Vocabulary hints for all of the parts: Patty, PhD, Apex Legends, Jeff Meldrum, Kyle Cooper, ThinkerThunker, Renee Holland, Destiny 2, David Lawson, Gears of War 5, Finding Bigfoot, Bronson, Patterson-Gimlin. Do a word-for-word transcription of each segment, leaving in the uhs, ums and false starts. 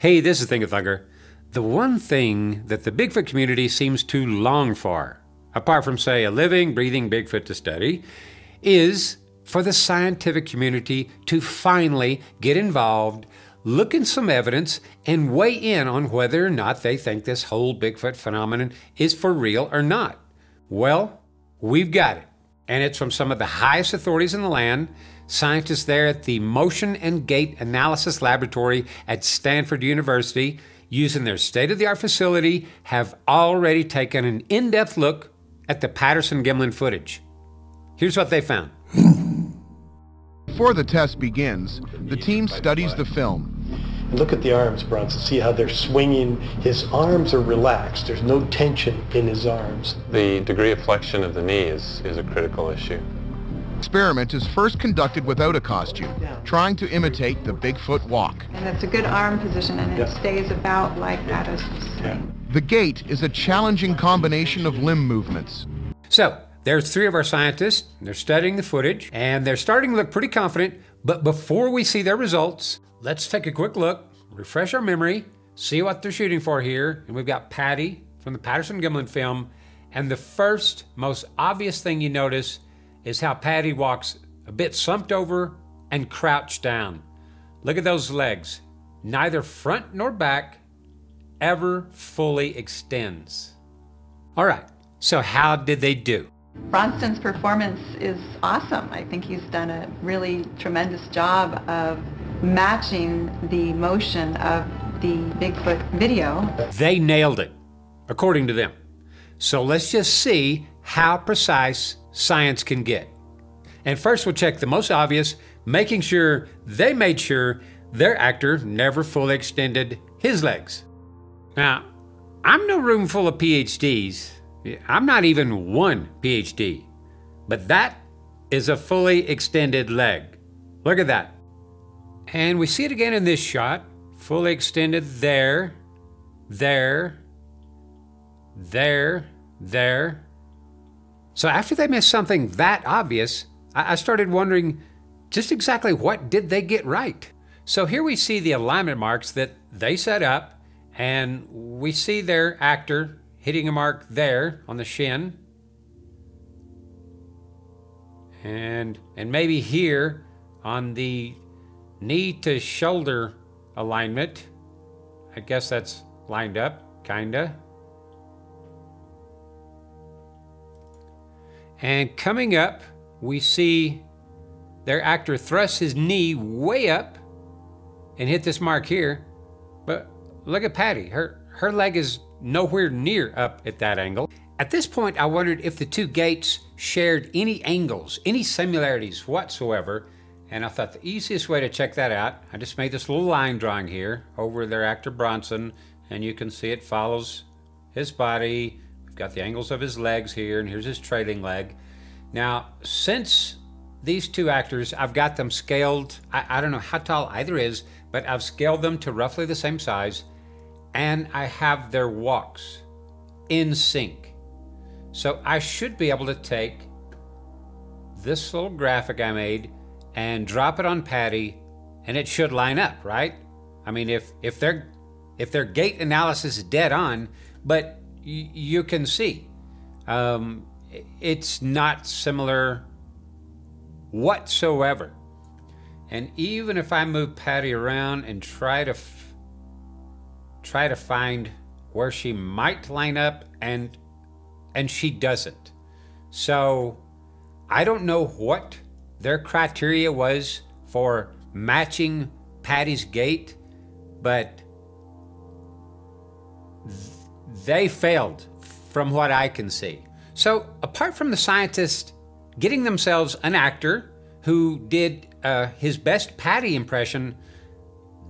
Hey, this is ThinkerThunker. The one thing that the Bigfoot community seems to long for, apart from, say, a living, breathing Bigfoot to study, is for the scientific community to finally get involved, look in some evidence, and weigh in on whether or not they think this whole Bigfoot phenomenon is for real or not. Well, we've got it. And it's from some of the highest authorities in the land, scientists there at the Motion and Gait Analysis Laboratory at Stanford University, using their state-of-the-art facility, have already taken an in-depth look at the Patterson-Gimlin footage. Here's what they found. Before the test begins, the team studies the film. Look at the arms, Bronson. See how they're swinging. His arms are relaxed. There's no tension in his arms. The degree of flexion of the knee is, is a critical issue. Experiment is first conducted without a costume, trying to imitate the Bigfoot walk. And it's a good arm position, and it yeah. stays about like that. As yeah. The gait is a challenging combination of limb movements. So, there's three of our scientists. They're studying the footage, and they're starting to look pretty confident. But before we see their results, let's take a quick look, refresh our memory, see what they're shooting for here. And we've got Patty from the Patterson-Gimlin film. And the first, most obvious thing you notice is how Patty walks a bit slumped over and crouched down. Look at those legs. Neither front nor back ever fully extends. All right, so how did they do? Bronson's performance is awesome. I think he's done a really tremendous job of matching the motion of the Bigfoot video. They nailed it, according to them. So let's just see how precise science can get. And first we'll check the most obvious, making sure they made sure their actor never fully extended his legs. Now, I'm no room full of P H Ds. I'm not even one P H D, but that is a fully extended leg. Look at that. And we see it again in this shot, fully extended there, there, there, there. So after they missed something that obvious, I started wondering just exactly what did they get right? So here we see the alignment marks that they set up, and we see their actor hitting a mark there on the shin. And, and maybe here on the knee to shoulder alignment. I guess that's lined up, kinda. And coming up, we see their actor thrust his knee way up and hit this mark here. But look at Patty, her, her leg is nowhere near up at that angle. At this point, I wondered if the two gaits shared any angles, any similarities whatsoever. And I thought the easiest way to check that out, I just made this little line drawing here over their actor Bronson, and you can see it follows his body. We've got the angles of his legs here, and here's his trailing leg. Now, since these two actors, I've got them scaled, I, I don't know how tall either is, but I've scaled them to roughly the same size, and I have their walks in sync. So I should be able to take this little graphic I made and drop it on Patty, and it should line up, right? I mean, if if their if their gait analysis is dead on, but you can see um, it's not similar whatsoever. And even if I move Patty around and try to f try to find where she might line up, and and she doesn't. So I don't know what their criteria was for matching Patty's gait, but th they failed from what I can see. So apart from the scientists getting themselves an actor who did uh, his best Patty impression,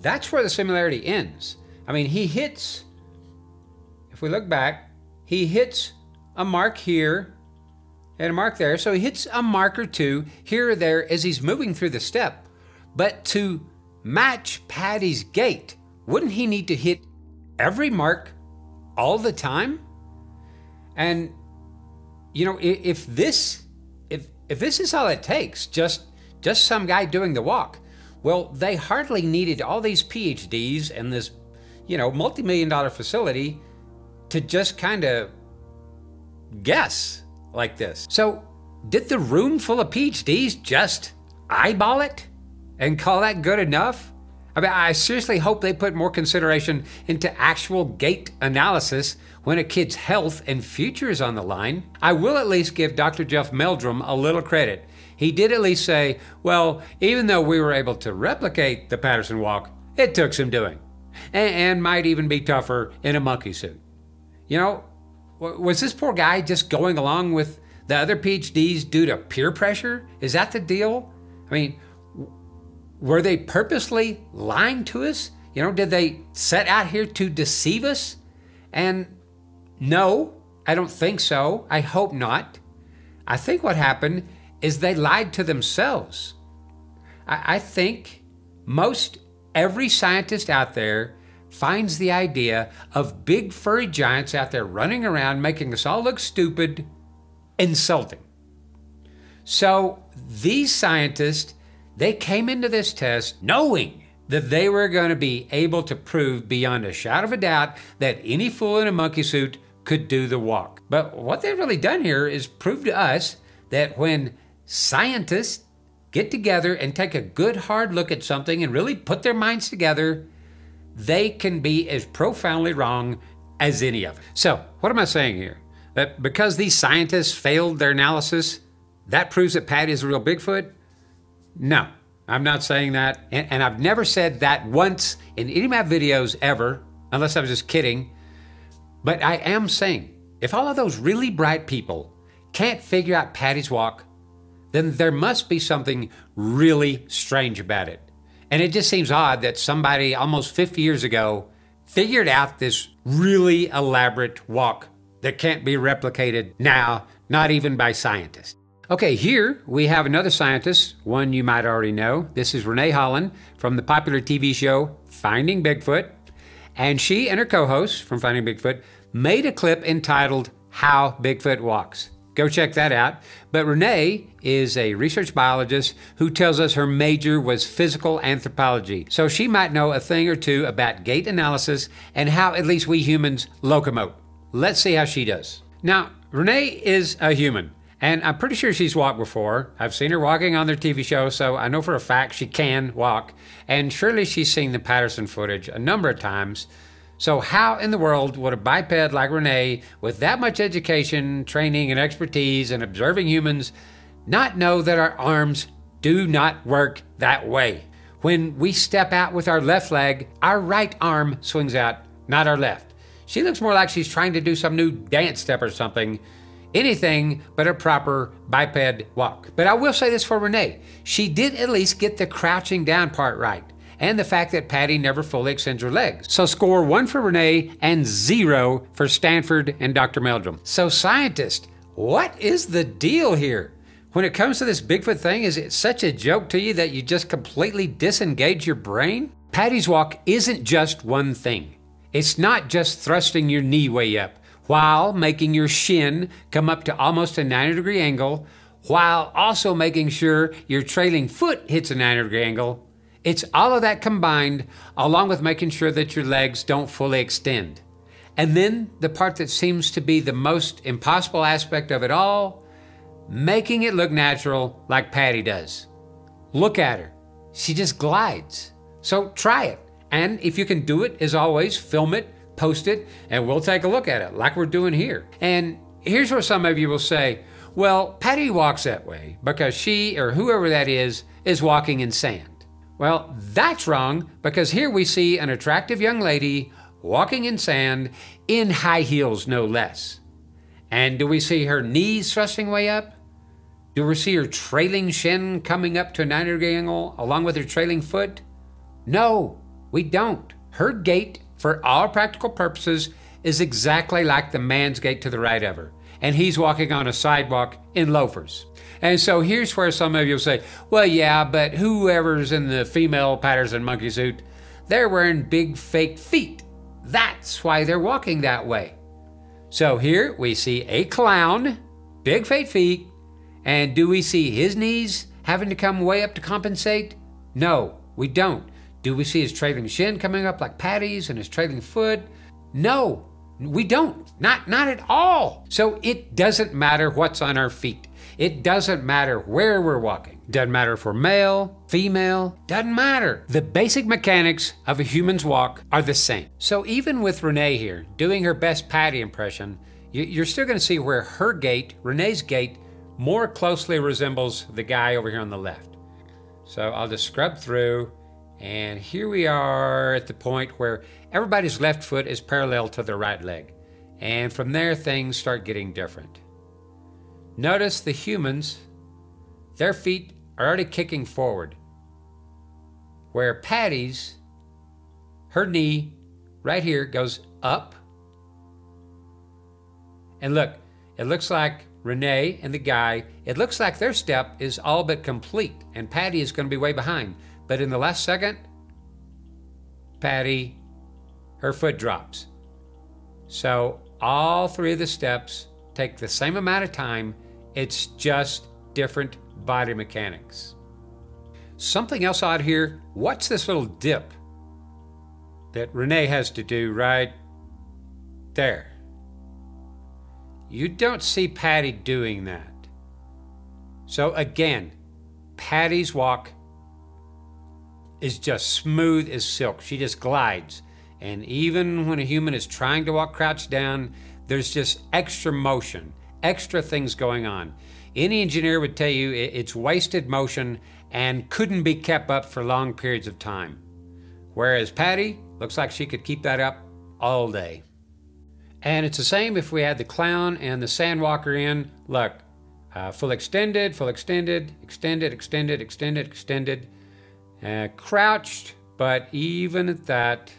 that's where the similarity ends. I mean, he hits, if we look back, he hits a mark here and a mark there, so he hits a mark or two here or there as he's moving through the step. But to match Patty's gait, wouldn't he need to hit every mark all the time? And you know, if this, if if this is all it takes, just just some guy doing the walk, well, they hardly needed all these P H Ds and this you know, multi-million dollar facility to just kind of guess like this. So did the room full of PhDs just eyeball it and call that good enough? I mean, I seriously hope they put more consideration into actual gait analysis when a kid's health and future is on the line. I will at least give Doctor Jeff Meldrum a little credit. He did at least say, well, even though we were able to replicate the Patterson walk, it took some doing, and, and might even be tougher in a monkey suit. You know, was this poor guy just going along with the other PhDs due to peer pressure? Is that the deal? I mean, were they purposely lying to us? You know, did they set out here to deceive us? And no, I don't think so. I hope not. I think what happened is they lied to themselves. I, I think most every scientist out there finds the idea of big furry giants out there running around making us all look stupid insulting. So these scientists, they came into this test knowing that they were going to be able to prove beyond a shadow of a doubt that any fool in a monkey suit could do the walk. But what they've really done here is prove to us that when scientists get together and take a good hard look at something and really put their minds together, they can be as profoundly wrong as any of us. So what am I saying here? That because these scientists failed their analysis, that proves that Patty is a real Bigfoot? No, I'm not saying that. And, and I've never said that once in any of my videos ever, unless I was just kidding. But I am saying, if all of those really bright people can't figure out Patty's walk, then there must be something really strange about it. And it just seems odd that somebody almost fifty years ago figured out this really elaborate walk that can't be replicated now, not even by scientists. Okay, here we have another scientist, one you might already know. This is Renee Holland from the popular T V show Finding Bigfoot. And she and her co-host from Finding Bigfoot made a clip entitled How Bigfoot Walks. Go check that out. But Renee is a research biologist who tells us her major was physical anthropology. So she might know a thing or two about gait analysis and how at least we humans locomote. Let's see how she does. Now, Renee is a human. And I'm pretty sure she's walked before. I've seen her walking on their T V show, so I know for a fact she can walk. And surely she's seen the Patterson footage a number of times. So how in the world would a biped like Renee, with that much education, training, and expertise in observing humans, not know that our arms do not work that way? When we step out with our left leg, our right arm swings out, not our left. She looks more like she's trying to do some new dance step or something. Anything but a proper biped walk. But I will say this for Renee. She did at least get the crouching down part right, and the fact that Patty never fully extends her legs. So score one for Renee and zero for Stanford and Doctor Meldrum. So scientists, what is the deal here? When it comes to this Bigfoot thing, is it such a joke to you that you just completely disengage your brain? Patty's walk isn't just one thing. It's not just thrusting your knee way up, while making your shin come up to almost a ninety degree angle, while also making sure your trailing foot hits a ninety degree angle. It's all of that combined, along with making sure that your legs don't fully extend. And then the part that seems to be the most impossible aspect of it all, making it look natural like Patty does. Look at her, she just glides. So try it, and if you can do it, as always, film it, post it, and we'll take a look at it like we're doing here. And here's where some of you will say, well, Patty walks that way because she, or whoever that is, is walking in sand. Well, that's wrong, because here we see an attractive young lady walking in sand in high heels, no less. And do we see her knees thrusting way up? Do we see her trailing shin coming up to a ninety degree angle along with her trailing foot? No, we don't. Her gait, for all practical purposes, is exactly like the man's gait to the right of her. And he's walking on a sidewalk in loafers. And so here's where some of you will say, well, yeah, but whoever's in the female Patterson monkey suit, they're wearing big fake feet. That's why they're walking that way. So here we see a clown, big fake feet, and do we see his knees having to come way up to compensate? No, we don't. Do we see his trailing shin coming up like Patty's and his trailing foot? No, we don't. Not, not at all. So it doesn't matter what's on our feet. It doesn't matter where we're walking. Doesn't matter if we're male, female, doesn't matter. The basic mechanics of a human's walk are the same. So even with Renee here, doing her best Patty impression, you're still gonna see where her gait, Renee's gait, more closely resembles the guy over here on the left. So I'll just scrub through, and here we are at the point where everybody's left foot is parallel to their right leg. And from there, things start getting different. Notice the humans, their feet are already kicking forward, where Patty's, her knee right here goes up. And look, it looks like Renee and the guy, it looks like their step is all but complete, and Patty is gonna be way behind. But in the last second, Patty, her foot drops. So all three of the steps take the same amount of time, it's just different body mechanics. Something else out here, what's this little dip that Renee has to do right there? You don't see Patty doing that. So again, Patty's walk is just smooth as silk. She just glides. And even when a human is trying to walk crouched down, there's just extra motion, extra things going on. Any engineer would tell you it's wasted motion and couldn't be kept up for long periods of time. Whereas Patty looks like she could keep that up all day. And it's the same if we had the clown and the sandwalker in. Look, uh, full extended, full extended, extended, extended, extended, extended, uh, crouched. But even at that,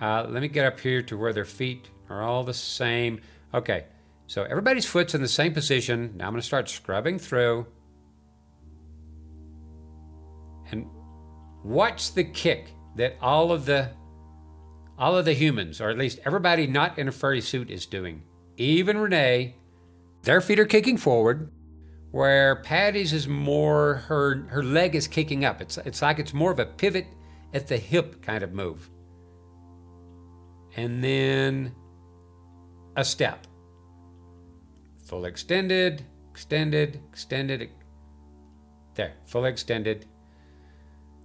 uh, let me get up here to where their feet are all the same. Okay, so everybody's foot's in the same position. Now I'm gonna start scrubbing through. And watch the kick that all of the All of the humans, or at least everybody not in a furry suit, is doing. Even Renee, their feet are kicking forward, where Patty's is more, her, her leg is kicking up. It's, it's like it's more of a pivot at the hip kind of move. And then a step. Full extended, extended, extended. There, full extended.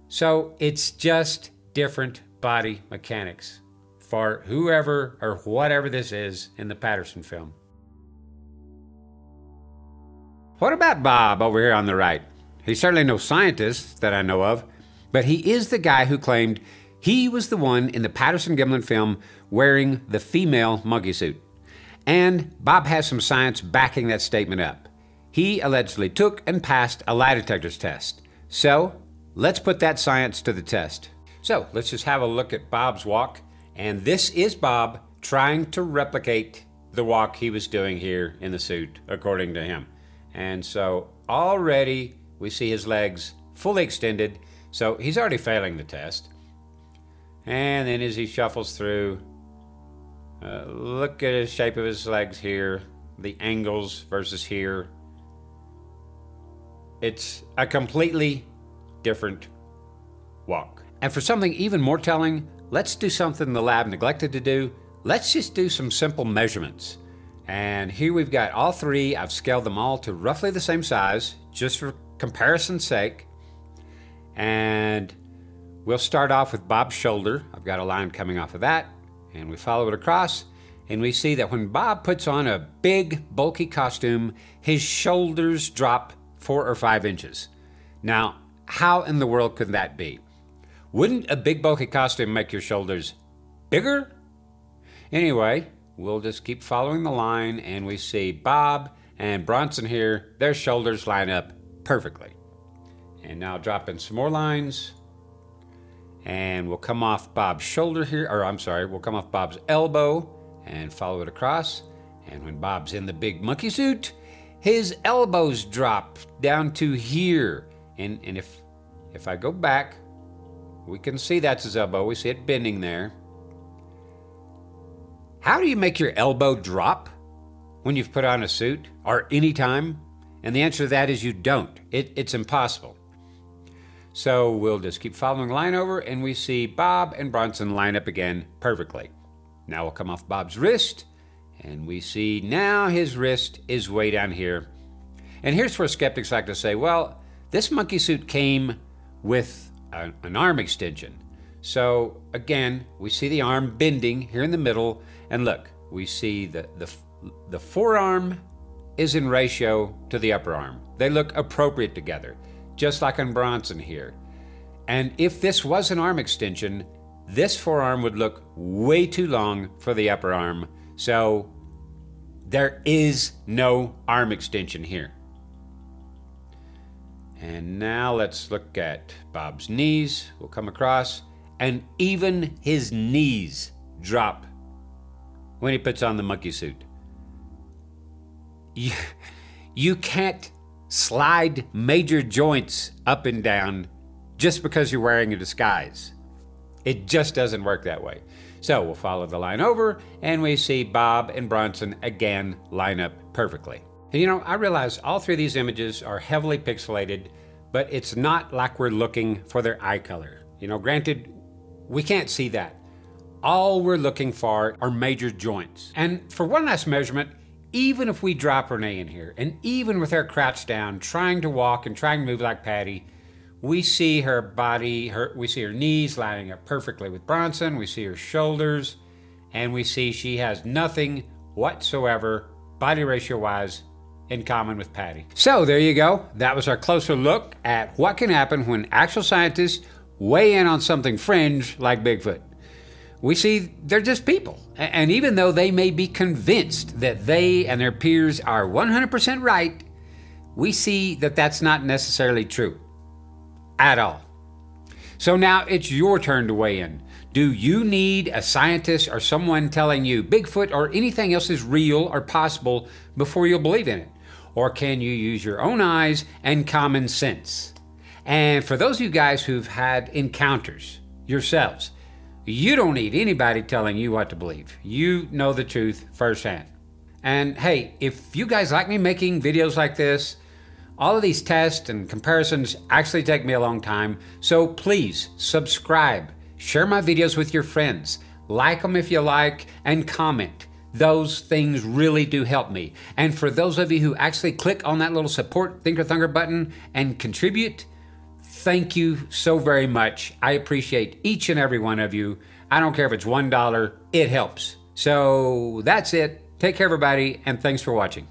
So it's just different body mechanics for whoever or whatever this is in the Patterson film. What about Bob over here on the right? He's certainly no scientist that I know of, but he is the guy who claimed he was the one in the Patterson-Gimlin film wearing the female monkey suit. And Bob has some science backing that statement up. He allegedly took and passed a lie detector's test. So let's put that science to the test. So let's just have a look at Bob's walk. And this is Bob trying to replicate the walk he was doing here in the suit, according to him. And so already we see his legs fully extended. So he's already failing the test. And then as he shuffles through, uh, look at the shape of his legs here, the angles versus here. It's a completely different walk. And for something even more telling, let's do something the lab neglected to do. Let's just do some simple measurements. And here we've got all three. I've scaled them all to roughly the same size, just for comparison's sake. And we'll start off with Bob's shoulder. I've got a line coming off of that. And we follow it across. And we see that when Bob puts on a big, bulky costume, his shoulders drop four or five inches. Now, how in the world could that be? Wouldn't a big bulky costume make your shoulders bigger? Anyway, we'll just keep following the line, and we see Bob and Bronson here, their shoulders line up perfectly. And now drop in some more lines, and we'll come off Bob's shoulder here, or I'm sorry, we'll come off Bob's elbow and follow it across. And when Bob's in the big monkey suit, his elbows drop down to here. And, and if, if I go back, we can see that's his elbow. We see it bending there. How do you make your elbow drop when you've put on a suit or any time? And the answer to that is you don't. It, it's impossible. So we'll just keep following line over, and we see Bob and Bronson line up again perfectly. Now we'll come off Bob's wrist, and we see now his wrist is way down here. And here's where skeptics like to say, well, this monkey suit came with a, an arm extension. So again, we see the arm bending here in the middle, and look, we see the, the, the forearm is in ratio to the upper arm. They look appropriate together, just like on Bronson here. And if this was an arm extension, this forearm would look way too long for the upper arm. So there is no arm extension here. And now let's look at Bob's knees. We'll come across, and even his knees drop when he puts on the monkey suit. You, you can't slide major joints up and down just because you're wearing a disguise. It just doesn't work that way. So we'll follow the line over, and we see Bob and Bronson again line up perfectly. And you know, I realize all three of these images are heavily pixelated, but it's not like we're looking for their eye color. You know, granted, we can't see that. All we're looking for are major joints. And for one last measurement, even if we drop Renee in here, and even with her crouched down, trying to walk and trying to move like Patty, we see her body, her, we see her knees lining up perfectly with Bronson, we see her shoulders, and we see she has nothing whatsoever, body ratio-wise, in common with Patty. So there you go. That was our closer look at what can happen when actual scientists weigh in on something fringe like Bigfoot. We see they're just people. And even though they may be convinced that they and their peers are one hundred percent right, we see that that's not necessarily true at all. So now it's your turn to weigh in. Do you need a scientist or someone telling you Bigfoot or anything else is real or possible before you'll believe in it? Or can you use your own eyes and common sense? And for those of you guys who've had encounters yourselves, you don't need anybody telling you what to believe. You know the truth firsthand. And hey, if you guys like me making videos like this, all of these tests and comparisons actually take me a long time. So please subscribe, share my videos with your friends, like them if you like, and comment. Those things really do help me. And for those of you who actually click on that little support ThinkerThunker button and contribute, thank you so very much. I appreciate each and every one of you. I don't care if it's one dollar, it helps. So that's it. Take care, everybody, and thanks for watching.